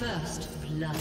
First blood.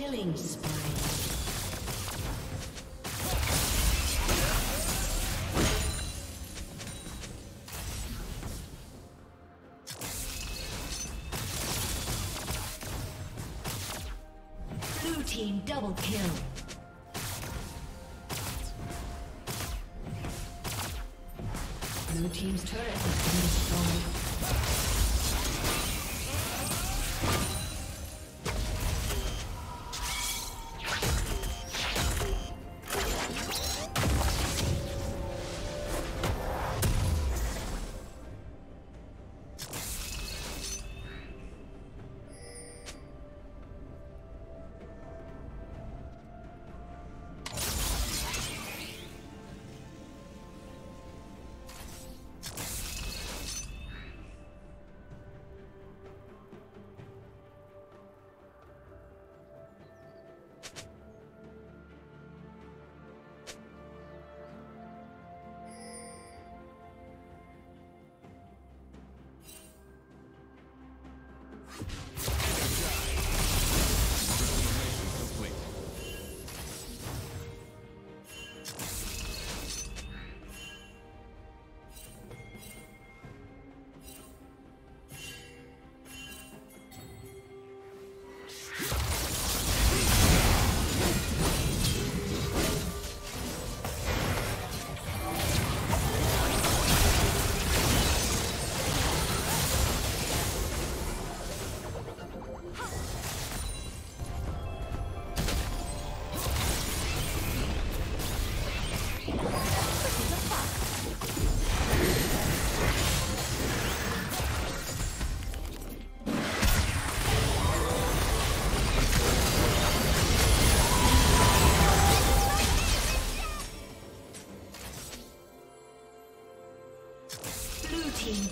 Killing spree. Blue team double kill. Blue team's turret has been destroyed.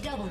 Double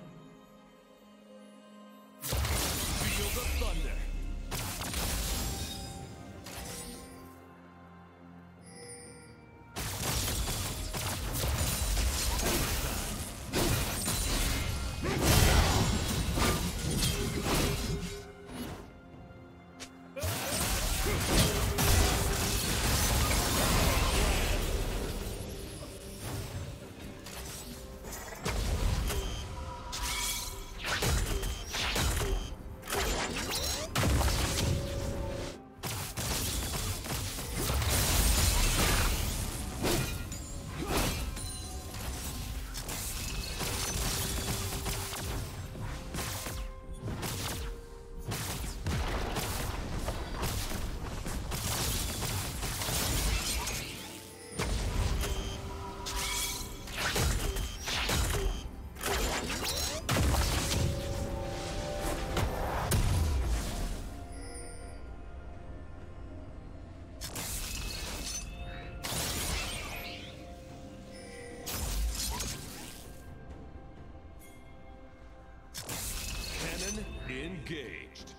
Engaged.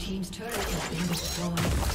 Team's turret has been destroyed.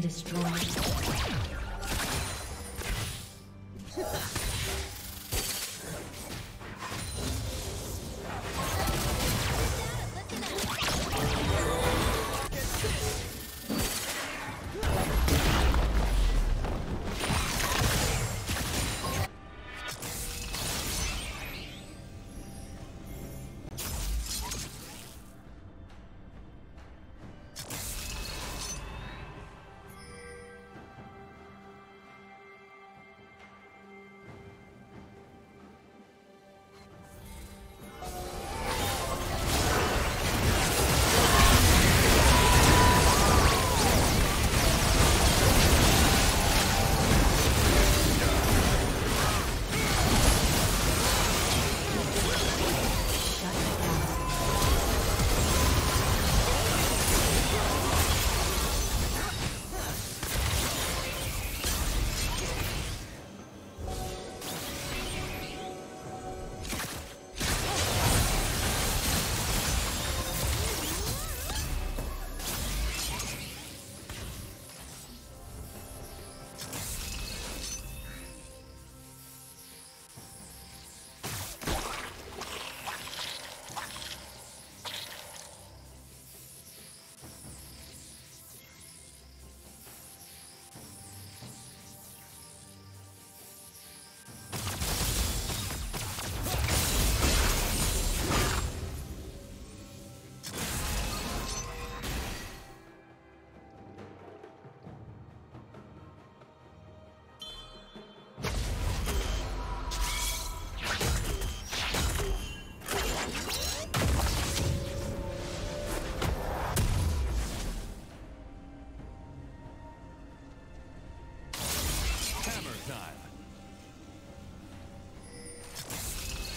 Destroyed.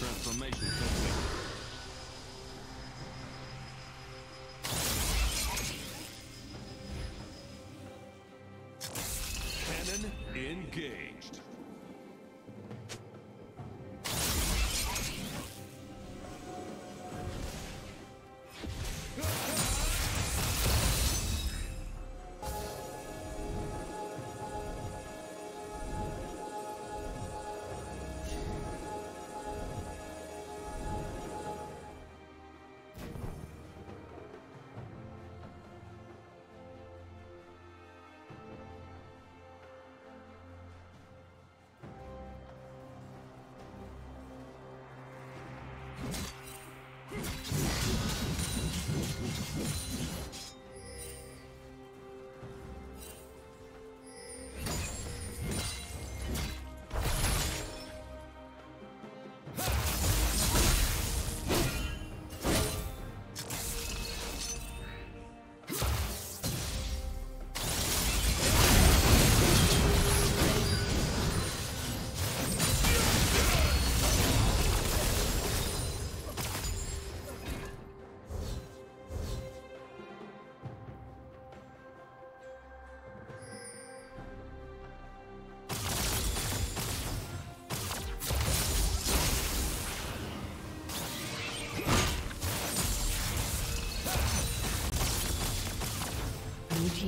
Transformation complete. Engaged.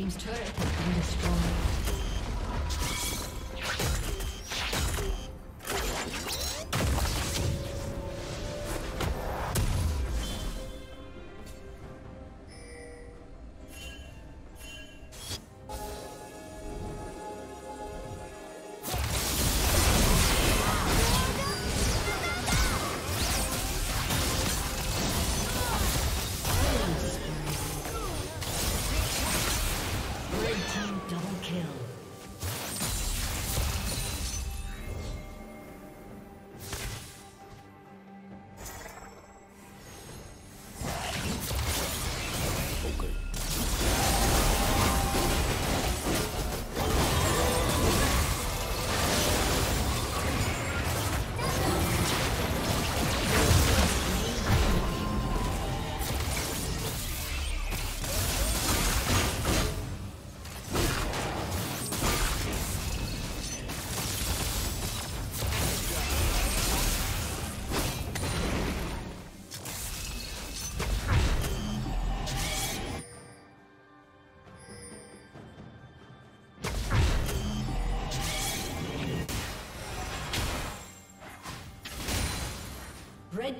Team's turret has been destroyed. Red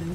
Blue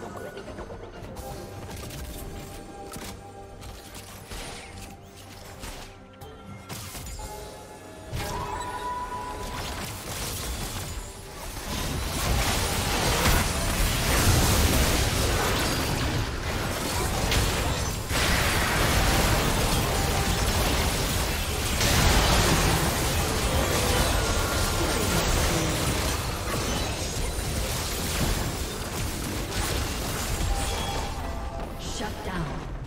Shut down.